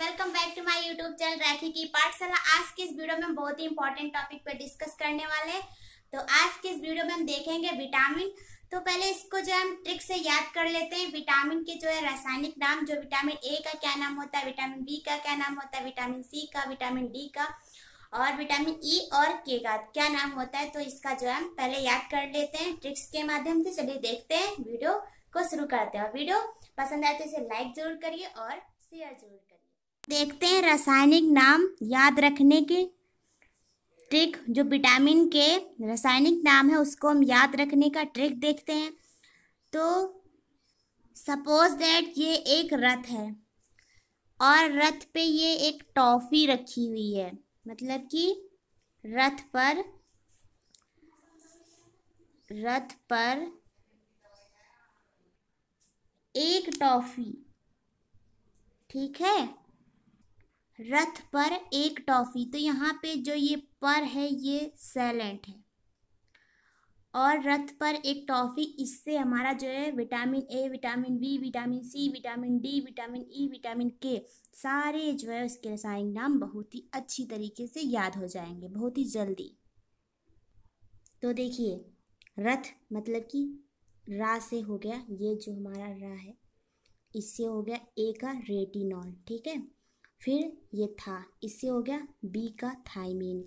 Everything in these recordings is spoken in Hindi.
Welcome back to my YouTube channel Rakhi की पाठशाला। आज के इस वीडियो में हम बहुत ही इंपॉर्टेंट टॉपिक पर डिस्कस करने वाले हैं। तो आज के इस वीडियो में हम देखेंगे विटामिन। तो पहले इसको जो हम ट्रिक से याद कर लेते हैं। विटामिन के जो है रासायनिक नाम, जो विटामिन ए का क्या नाम होता है, विटामिन बी का क्या नाम होता है, विटामिन सी का, विटामिन डी का और विटामिन ई और के का क्या नाम होता है। तो इसका जो हम पहले याद कर लेते हैं ट्रिक्स के माध्यम से। चलिए देखते हैं, वीडियो को शुरू करते हैं। वीडियो पसंद आए तो इसे लाइक जरूर करिए और शेयर जरूर करिए। देखते हैं रासायनिक नाम याद रखने की ट्रिक। जो विटामिन के रासायनिक नाम है उसको हम याद रखने का ट्रिक देखते हैं। तो सपोज दैट ये एक रथ है और रथ पे ये एक टॉफी रखी हुई है, मतलब कि रथ पर एक टॉफी, ठीक है, रथ पर एक टॉफी। तो यहाँ पे जो ये पर है ये साइलेंट है और रथ पर एक टॉफी, इससे हमारा जो है vitamin A, vitamin B, vitamin C, vitamin D, vitamin E, vitamin K सारे जो है उसके रासायनिक नाम बहुत ही अच्छी तरीके से याद हो जाएंगे बहुत ही जल्दी। तो देखिए रथ मतलब कि रा से हो गया, ये जो हमारा रा है इससे हो गया ए का रेटिनॉल, ठीक है। फिर ये था, इससे हो गया बी का थाइमीन,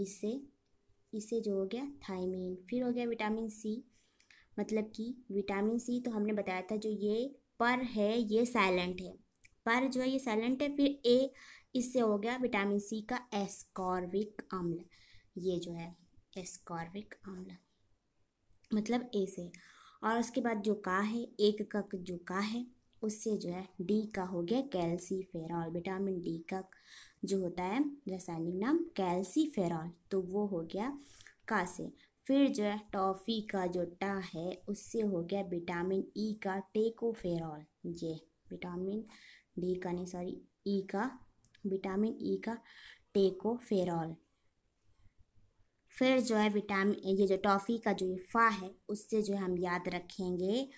इसे जो हो गया थाइमीन। फिर हो गया विटामिन सी, मतलब कि विटामिन सी तो हमने बताया था जो ये पर है ये साइलेंट है, पर जो है ये साइलेंट है। फिर ए, इससे हो गया विटामिन सी का एस्कॉर्बिक अम्ल, ये जो है एस्कॉर्बिक अम्ल मतलब ए से। और उसके बाद जो का है, एक का जो का है उससे जो है डी का हो गया कैल्सीफेरॉल। विटामिन डी का जो होता है रासायनिक नाम कैल्सीफेरॉल, तो वो हो गया का से। फिर जो है टॉफ़ी का जो टा है उससे हो गया विटामिन ई का टोकोफेरॉल, ये विटामिन डी का नहीं सॉरी ई का, विटामिन ई का टोकोफेरॉल। फिर जो है विटामिन ये जो टॉफ़ी का जो फा है उससे जो हम याद रखेंगे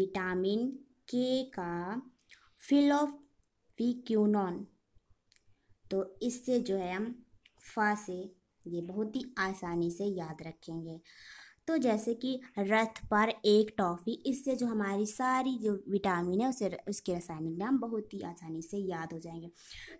विटामिन के का फिलोक्विनोन, तो इससे जो है हम फा से ये बहुत ही आसानी से याद रखेंगे। तो जैसे कि रथ पर एक टॉफ़ी, इससे जो हमारी सारी जो विटामिन है उसे उसके रासायनिक नाम बहुत ही आसानी से याद हो जाएंगे।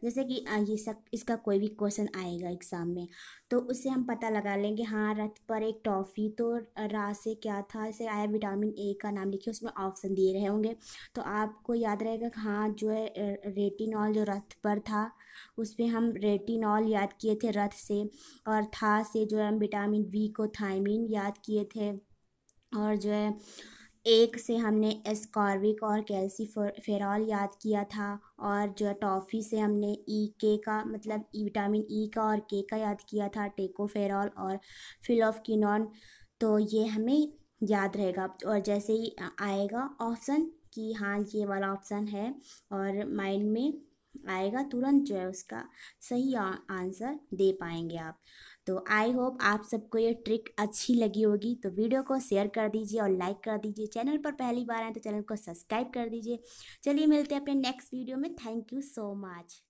जैसे कि ये सब इसका कोई भी क्वेश्चन आएगा एग्ज़ाम में तो उससे हम पता लगा लेंगे, हाँ रथ पर एक टॉफ़ी तो रा से क्या था, इसे आया विटामिन ए का नाम लिखिए, उसमें ऑप्शन दिए रहे होंगे तो आपको याद रहेगा। हाँ जो है रेटिनॉल जो रथ पर था उसमें हम रेटिनॉल याद किए थे रथ से, और था से जो है हम विटामिन बी को थाइमीन याद किए थे, और जो है एक से हमने एस्कॉर्बिक और कैल्सीफेरॉल याद किया था, और जो है टॉफ़ी से हमने ई के का मतलब विटामिन ई का और के का याद किया था, टोकोफेरॉल और फिलोक्विनोन। तो ये हमें याद रहेगा और जैसे ही आएगा ऑप्शन कि हाँ ये वाला ऑप्शन है और माइंड में आएगा तुरंत जो है उसका सही आंसर दे पाएंगे आप। तो आई होप आप सबको ये ट्रिक अच्छी लगी होगी। तो वीडियो को शेयर कर दीजिए और लाइक कर दीजिए। चैनल पर पहली बार आए तो चैनल को सब्सक्राइब कर दीजिए। चलिए मिलते हैं अपने नेक्स्ट वीडियो में। Thank you so much.